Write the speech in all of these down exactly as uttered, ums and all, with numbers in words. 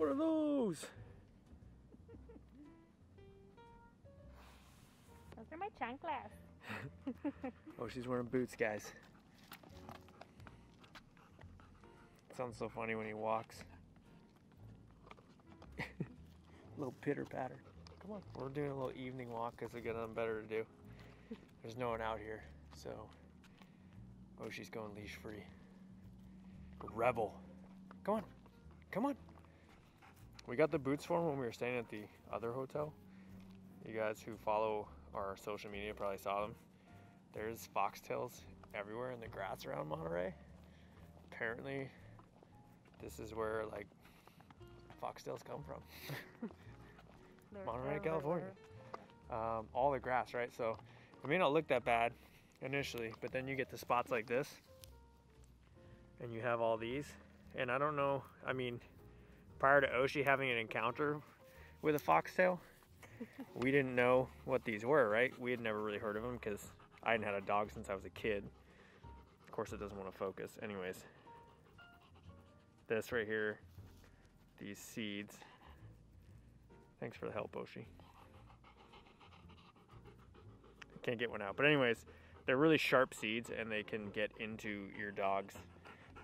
What are those? Those are my chanclas. Oh, she's wearing boots, guys. It sounds so funny when he walks. Little pitter patter. Come on, we're doing a little evening walk because we got nothing better to do. There's no one out here, so. Oh, she's going leash free. Rebel. Come on, come on. We got the boots for him when we were staying at the other hotel. You guys who follow our social media probably saw them. There's foxtails everywhere in the grass around Monterey. Apparently, this is where like foxtails come from. Monterey, California. Um, all the grass, right? So it may not look that bad initially, but then you get to spots like this and you have all these. And I don't know, I mean, prior to Oshi having an encounter with a foxtail, we didn't know what these were, right? We had never really heard of them because I hadn't had a dog since I was a kid. Of course, it doesn't want to focus. Anyways, this right here, these seeds. Thanks for the help, Oshi. I can't get one out. But anyways, they're really sharp seeds and they can get into your dog's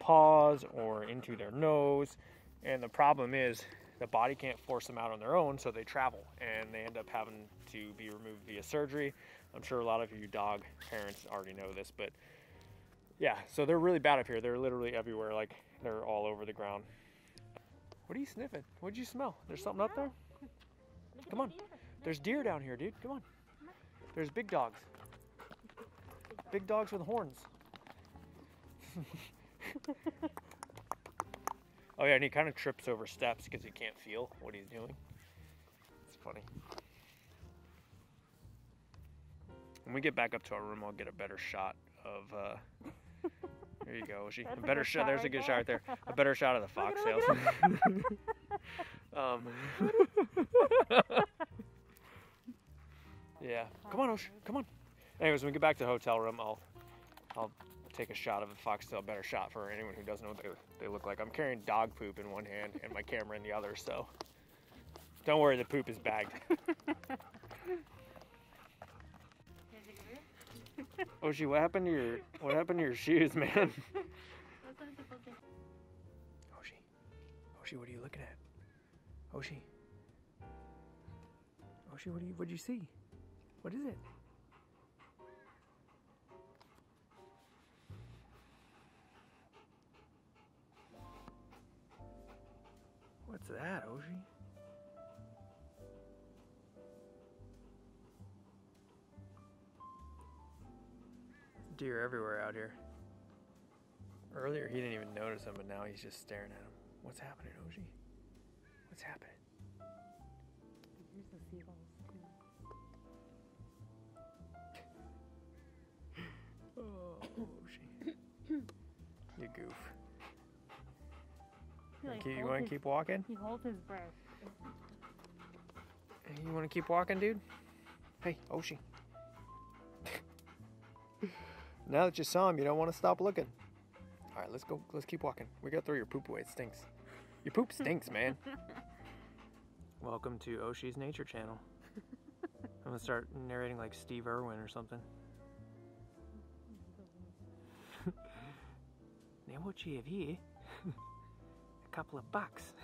paws or into their nose. And the problem is the body can't force them out on their own, so they travel and they end up having to be removed via surgery. I'm sure a lot of you dog parents already know this, but yeah, so they're really bad up here. They're literally everywhere, like they're all over the ground. What are you sniffing? What did you smell? There's something up there? Come on. There's deer down here, dude. Come on. There's big dogs. Big dogs with horns. Oh yeah, and he kind of trips over steps because he can't feel what he's doing. It's funny. When we get back up to our room, I'll get a better shot of, uh, there you go, Oshi. A better shot, there's a good shot right there. A better shot of the foxtails. um, yeah, come on, Oshi, come on. Anyways, when we get back to the hotel room, I'll, I'll take a shot of a foxtail, better shot for anyone who doesn't know what they, they look like. I'm carrying dog poop in one hand and my camera in the other, so don't worry, the poop is bagged. Oshi, what happened to your what happened to your shoes, man? Oshi, Oshi, what are you looking at? Oshi, Oshi, what do you what do you see? What is it? What's that, Oshi? Deer everywhere out here. Earlier he didn't even notice them, but now he's just staring at them. What's happening, Oshi? What's happening? There's the seagulls too. Oh, Oshi. You goof. Like keep, you want to keep walking? He holds his breath. You want to keep walking, dude? Hey, Oshi. Now that you saw him, you don't want to stop looking. All right, let's go. Let's keep walking. We got to throw your poop away. It stinks. Your poop stinks, man. Welcome to Oshi's Nature Channel. I'm going to start narrating like Steve Irwin or something. Now what you have here... couple of bucks.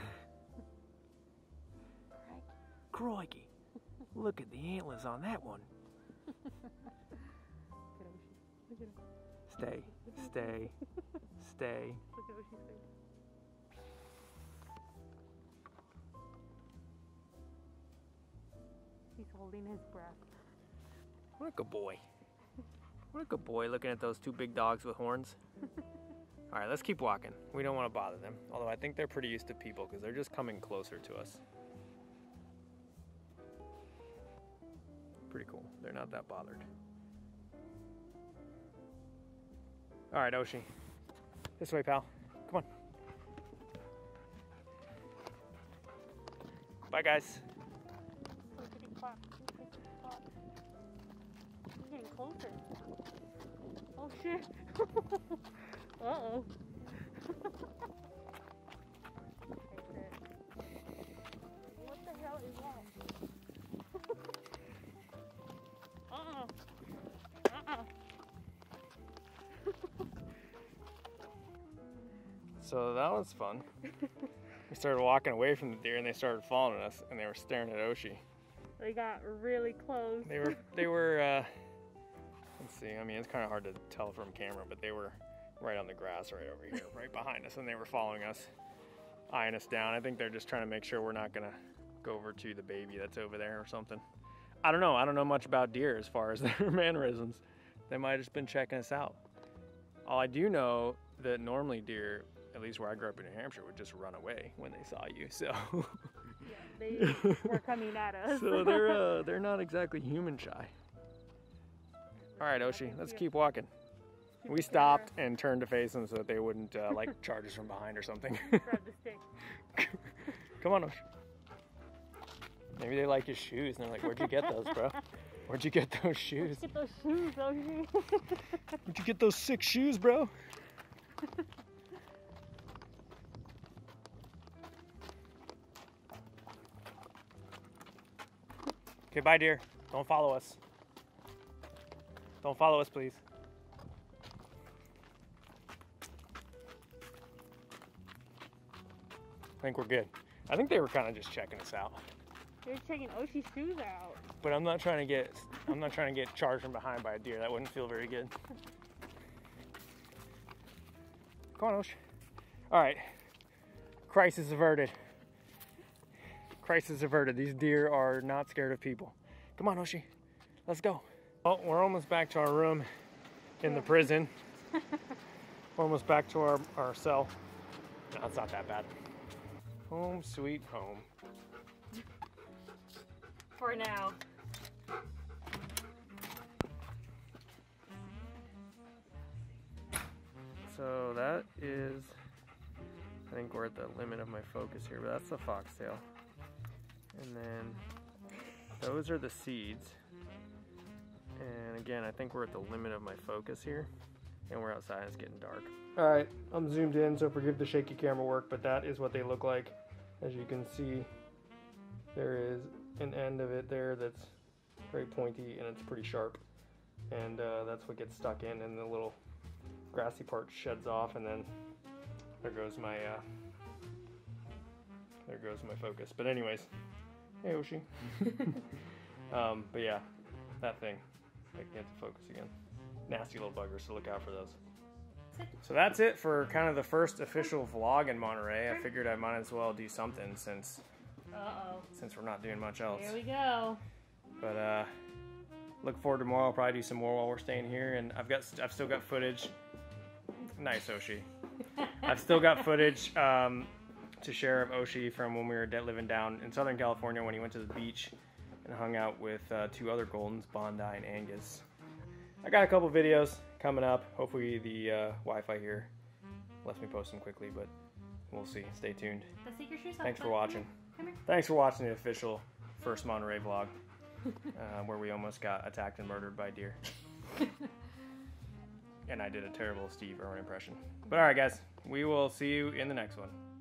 Crikey. Crikey. Look at the antlers on that one. Stay, stay, stay. He's holding his breath. What a good boy. What a good boy looking at those two big dogs with horns. All right, let's keep walking. We don't want to bother them. Although I think they're pretty used to people because they're just coming closer to us. Pretty cool. They're not that bothered. All right, Oshi. This way, pal. Come on. Bye, guys. We're getting closer. We're getting closer. Oh, shit. Uh-oh. so that was fun. We started walking away from the deer and they started following us and they were staring at Oshi. They got really close. They were, they were, uh, let's see, I mean, it's kind of hard to tell from camera, but they were right on the grass right over here, right behind us, and they were following us, eyeing us down. I think they're just trying to make sure we're not gonna go over to the baby that's over there or something. I don't know, I don't know much about deer as far as their mannerisms. They might have just been checking us out. All I do know that normally deer, at least where I grew up in New Hampshire, would just run away when they saw you, so. Yeah, they were coming at us. So they're, uh, they're not exactly human shy. All right, Oshi, let's keep walking. We stopped and turned to face them so that they wouldn't uh, like charge us from behind or something. Grab the stick. Come on, Oshi. Maybe they like your shoes and they're like, where'd you get those, bro? Where'd you get those shoes? Where'd you get those shoes, Oshi? Where'd you get those sick shoes, bro? Okay, bye, deer. Don't follow us. Don't follow us, please. I think we're good. I think they were kind of just checking us out. They were checking Oshi's shoes out. But I'm not trying to get, I'm not trying to get charged from behind by a deer. That wouldn't feel very good. Come on, Oshi. All right. Crisis averted. Crisis averted. These deer are not scared of people. Come on, Oshi. Let's go. Well, we're almost back to our room in the prison. We're almost back to our, our cell. No, it's not that bad. Home sweet home. For now. So that is, I think we're at the limit of my focus here, but that's the foxtail. And then those are the seeds. And again, I think we're at the limit of my focus here. And we're outside and it's getting dark. All right, I'm zoomed in, so forgive the shaky camera work, but that is what they look like. As you can see, there is an end of it there that's very pointy and it's pretty sharp. And uh, that's what gets stuck in, and the little grassy part sheds off, and then there goes my, uh, there goes my focus. But anyways, hey, Oshi. um, but yeah, that thing, I can't focus again. Nasty little buggers, so look out for those. So that's it for kind of the first official vlog in Monterey. I figured I might as well do something since Uh-oh. since we're not doing much else. Here we go. But uh, look forward to tomorrow. I'll probably do some more while we're staying here. And I've got I've still got footage. Nice, Oshi. I've still got footage um, to share of Oshi from when we were living down in Southern California when he went to the beach and hung out with uh, two other Goldens, Bondi and Angus. I got a couple videos coming up. Hopefully the uh, Wi-Fi here lets me post them quickly, but we'll see. Stay tuned. Let's take your shoes off. Thanks for watching. Come here. Thanks for watching the official first Monterey vlog, uh, where we almost got attacked and murdered by deer. And I did a terrible Steve Irwin impression. But all right, guys, we will see you in the next one.